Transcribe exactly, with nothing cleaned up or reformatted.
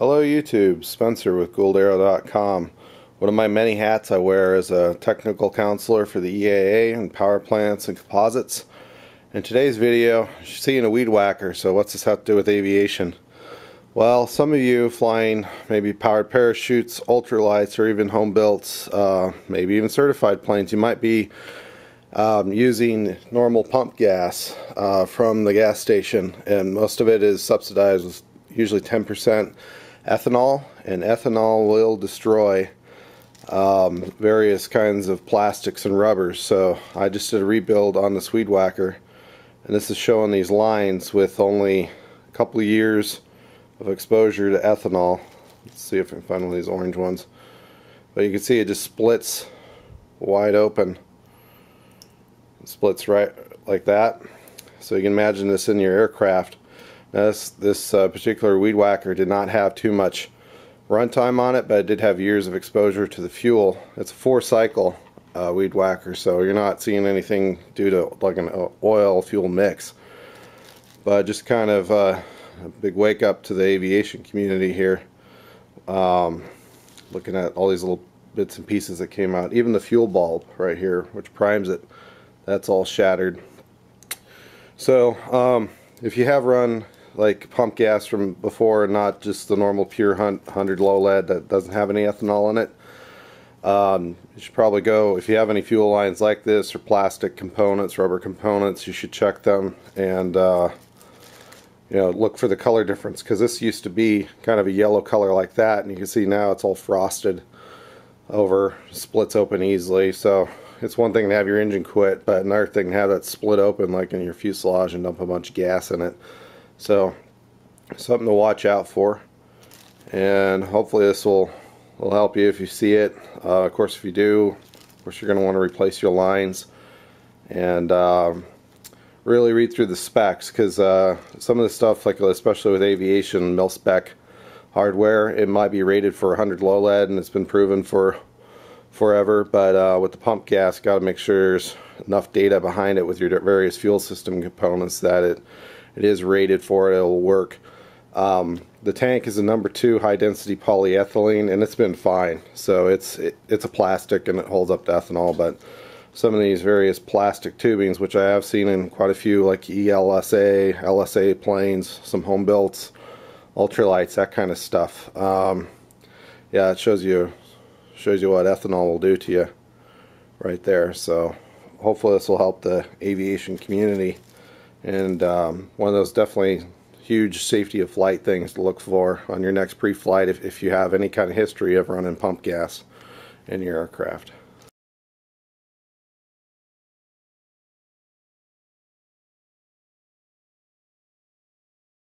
Hello YouTube, Spencer with Gould Aero dot com. One of my many hats I wear is a technical counselor for the E A A and power plants and composites. In today's video, you're seeing a weed whacker, so what's this have to do with aviation? Well, some of you flying maybe powered parachutes, ultralights, or even home built, uh, maybe even certified planes, you might be um, using normal pump gas uh, from the gas station, and most of it is subsidized with usually ten percent. Ethanol, and ethanol will destroy um, various kinds of plastics and rubbers. So I just did a rebuild on this weed whacker, and this is showing these lines with only a couple of years of exposure to ethanol. Let's see if I can find one of these orange ones, but you can see it just splits wide open. It splits right like that, so you can imagine this in your aircraft. Now this, this uh, particular weed whacker did not have too much runtime on it, but it did have years of exposure to the fuel. It's a four cycle uh, weed whacker, so you're not seeing anything due to like an oil fuel mix, but just kind of uh, a big wake up to the aviation community here, um, looking at all these little bits and pieces that came out. Even the fuel bulb right here, which primes it, that's all shattered. So um, if you have run like pump gas from before, not just the normal pure one hundred low lead that doesn't have any ethanol in it, um, you should probably go, if you have any fuel lines like this or plastic components, rubber components, you should check them and uh, you know, look for the color difference, because this used to be kind of a yellow color like that, and you can see now it's all frosted over, splits open easily. So it's one thing to have your engine quit, but another thing to have that split open like in your fuselage and dump a bunch of gas in it. So something to watch out for, and hopefully this will, will help you if you see it. Uh, of course, if you do, of course you're going to want to replace your lines, and um, really read through the specs, because uh, some of the stuff, like especially with aviation mil spec hardware, it might be rated for one hundred low lead, and it's been proven for forever, but uh, with the pump gas, got to make sure there's enough data behind it with your various fuel system components that it it is rated for it. It'll work. Um, the tank is a number two high density polyethylene, and it's been fine. So it's it, it's a plastic, and it holds up to ethanol. But some of these various plastic tubings, which I have seen in quite a few, like E L S A, L S A planes, some home builds, ultralights, that kind of stuff. Um, yeah, it shows you. Shows you what ethanol will do to you right there. So hopefully this will help the aviation community, and um, one of those definitely huge safety of flight things to look for on your next pre-flight if, if you have any kind of history of running pump gas in your aircraft.